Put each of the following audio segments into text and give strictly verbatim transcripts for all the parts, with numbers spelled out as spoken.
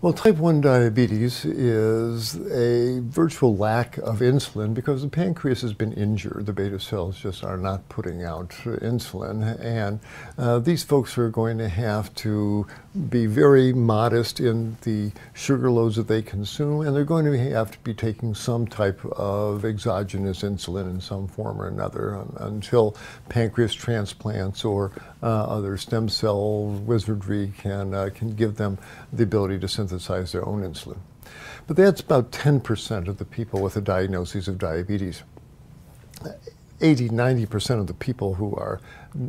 Well, type one diabetes is a virtual lack of insulin because the pancreas has been injured. The beta cells just are not putting out insulin. And uh, these folks are going to have to be very modest in the sugar loads that they consume, and they're going to have to be taking some type of exogenous insulin in some form or another um, until pancreas transplants or uh, other stem cell wizardry can, uh, can give them the ability to synthesize Synthesize their own insulin. But that's about ten percent of the people with a diagnosis of diabetes. eighty, ninety percent of the people who are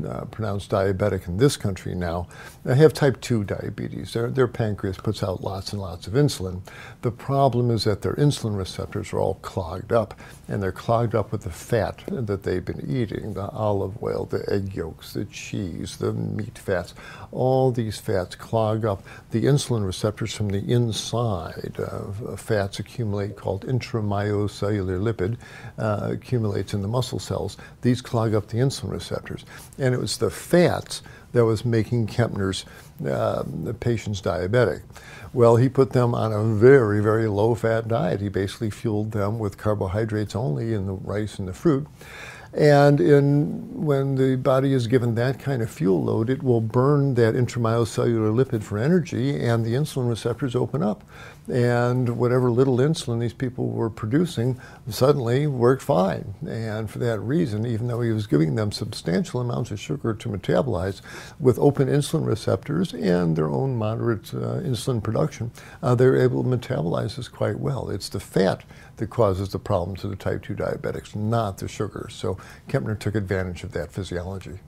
uh, pronounced diabetic in this country now have type two diabetes. Their, their pancreas puts out lots and lots of insulin. The problem is that their insulin receptors are all clogged up, and they're clogged up with the fat that they've been eating, the olive oil, the egg yolks, the cheese, the meat fats. All these fats clog up the insulin receptors from the inside. Uh, fats accumulate called intramyocellular lipid, uh, accumulates in the muscle cells. These clog up the insulin receptors. And it was the fats that was making Kempner's uh, patients diabetic. Well, he put them on a very, very low-fat diet. He basically fueled them with carbohydrates only in the rice and the fruit. And in, when the body is given that kind of fuel load, it will burn that intramyocellular lipid for energy, and the insulin receptors open up. And whatever little insulin these people were producing suddenly worked fine. And for that reason, even though he was giving them substantial amounts of sugar to metabolize, with open insulin receptors and their own moderate uh, insulin production, uh, they're able to metabolize this quite well. It's the fat that causes the problems of the type two diabetics, not the sugar. So Kempner took advantage of that physiology.